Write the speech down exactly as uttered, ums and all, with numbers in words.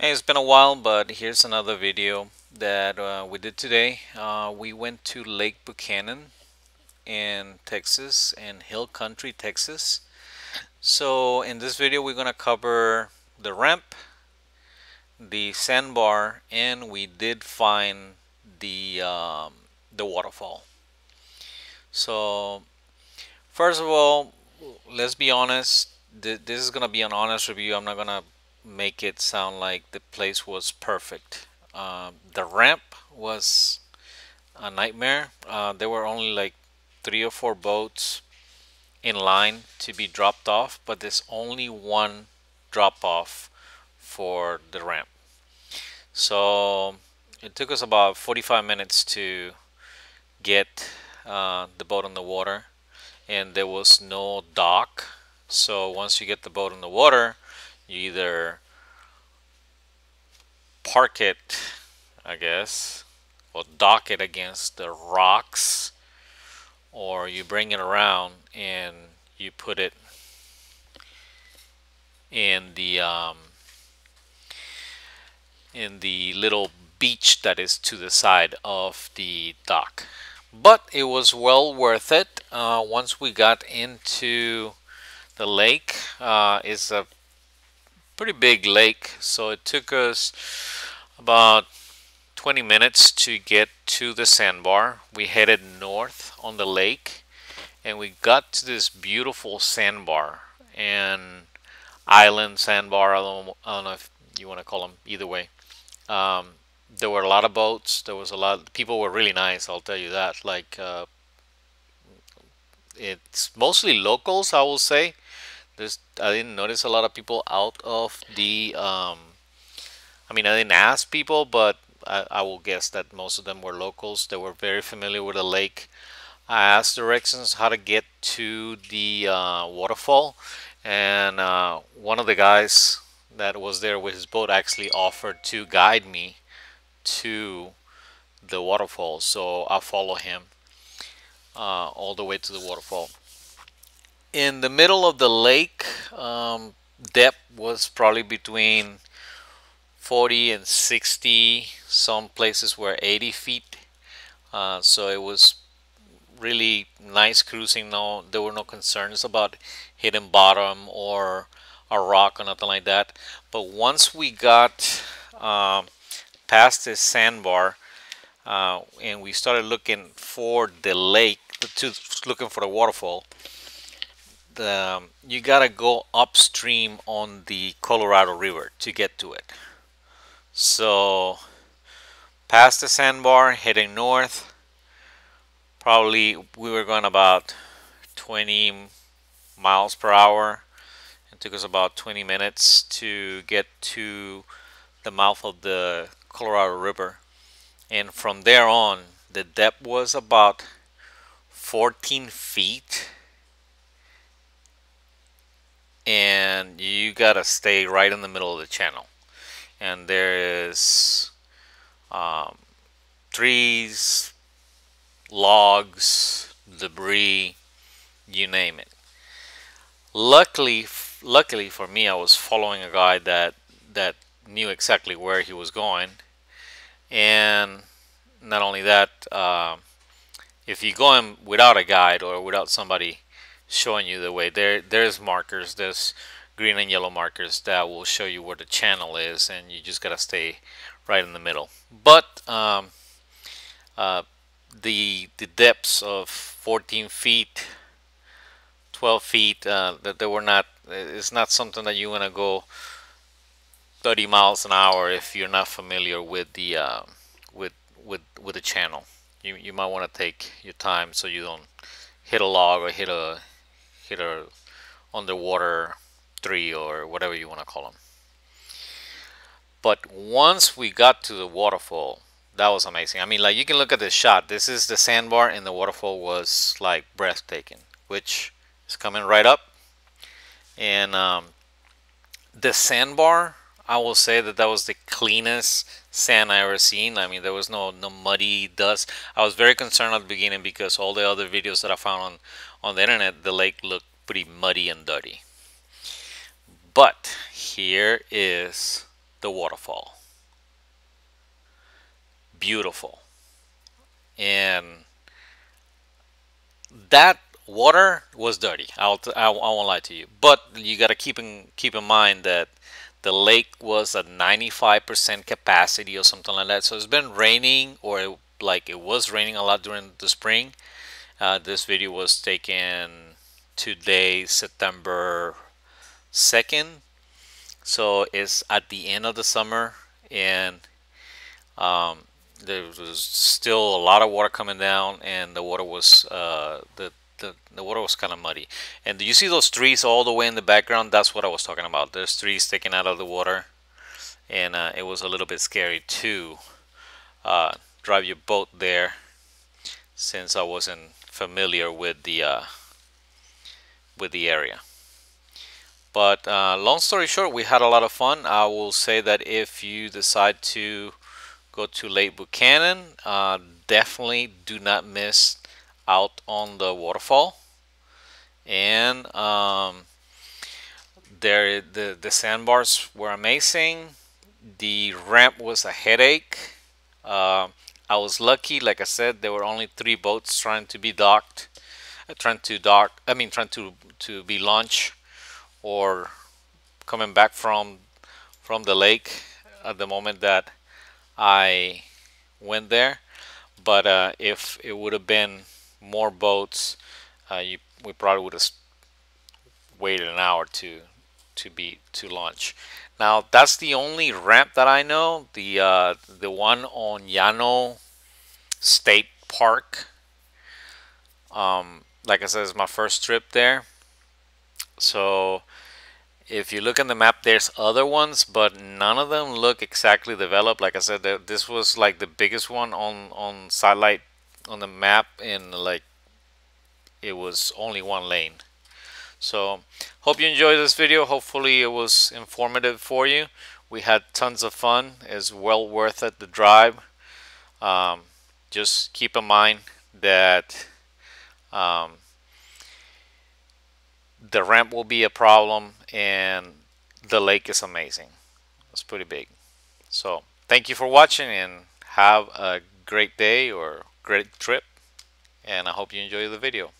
Hey, it's been a while, but here's another video that uh, we did today. Uh, we went to Lake Buchanan in Texas and Hill Country, Texas. So in this video we're gonna cover the ramp, the sandbar, and we did find the um, the waterfall. So first of all, let's be honest, th this is gonna be an honest review. I'm not gonna make it sound like the place was perfect. Uh, the ramp was a nightmare. Uh, there were only like three or four boats in line to be dropped off, but there's only one drop off for the ramp. So it took us about forty-five minutes to get uh, the boat on the water, and there was no dock. So once you get the boat on the water, you either park it, I guess, or dock it against the rocks, or you bring it around and you put it in the um, in the little beach that is to the side of the dock. But it was well worth it. Uh, once we got into the lake, uh, it's a pretty big lake, so it took us about twenty minutes to get to the sandbar. We headed north on the lake and we got to this beautiful sandbar and island sandbar. I don't, I don't know if you want to call them either way. Um, there were a lot of boats. There was a lot. People were really nice, I'll tell you that. Like uh, it's mostly locals, I will say. There's, I didn't notice a lot of people out of the, um, I mean, I didn't ask people, but I, I will guess that most of them were locals. They were very familiar with the lake. I asked directions how to get to the uh, waterfall, and uh, one of the guys that was there with his boat actually offered to guide me to the waterfall. So I follow him uh, all the way to the waterfall. In the middle of the lake, um, depth was probably between forty and sixty. Some places were eighty feet. Uh, so it was really nice cruising. No, there were no concerns about hidden bottom or a rock or nothing like that. But once we got uh, past this sandbar uh, and we started looking for the lake, to, looking for the waterfall, Um, you gotta go upstream on the Colorado River to get to it. So past the sandbar, heading north, probably we were going about twenty miles per hour. It took us about twenty minutes to get to the mouth of the Colorado River, and from there on the depth was about fourteen feet. And you gotta stay right in the middle of the channel, and there is um, trees, logs, debris, you name it. Luckily, f luckily for me, I was following a guy that that knew exactly where he was going, and not only that, uh, if you're going without a guide or without somebody showing you the way, there there's markers, there's green and yellow markers that will show you where the channel is, and you just gotta stay right in the middle. But um, uh, the the depths of fourteen feet, twelve feet, uh, that they were not, it's not something that you want to go thirty miles an hour if you're not familiar with the uh, with with with the channel. You you might want to take your time so you don't hit a log or hit a hit a underwater tree or whatever you want to call them. But once we got to the waterfall, that was amazing. I mean, like, you can look at this shot. This is the sandbar, and the waterfall was like breathtaking, which is coming right up. And um, the sandbar, I will say that that was the cleanest sand I ever seen. I mean, there was no no muddy dust. I was very concerned at the beginning because all the other videos that I found on on the internet, the lake looked pretty muddy and dirty. But here is the waterfall. Beautiful. And that water was dirty. I'll t I, I won't lie to you. But you got to keep in, keep in mind that the lake was at ninety-five percent capacity or something like that. So it's been raining, or it, like it was raining a lot during the spring. Uh, this video was taken today, September second. So it's at the end of the summer, and um, there was still a lot of water coming down, and the water was uh, the, the the water was kind of muddy. And do you see those trees all the way in the background? That's what I was talking about. There's trees sticking out of the water, and uh, it was a little bit scary to uh, drive your boat there, since I wasn't familiar with the uh, with the area. But uh, long story short, we had a lot of fun. I will say that if you decide to go to Lake Buchanan, uh, definitely do not miss out on the waterfall. And um, there, the the sandbars were amazing. The ramp was a headache. Uh, I was lucky, like I said, there were only three boats trying to be docked, uh, trying to dock. I mean, trying to to be launched or coming back from from the lake at the moment that I went there. But uh, if it would have been more boats, uh, you, we probably would have waited an hour to to be to launch. Now that's the only ramp that I know. The uh, the one on Llano State Park. Um, like I said, it's my first trip there. So if you look on the map, there's other ones, but none of them look exactly developed. Like I said, this was like the biggest one on on satellite on the map, and like it was only one lane. So hope you enjoyed this video. Hopefully it was informative for you. We had tons of fun. It's well worth it, the drive. Um, just keep in mind that um, the ramp will be a problem, and the lake is amazing. It's pretty big. So thank you for watching, and have a great day or great trip, and I hope you enjoy the video.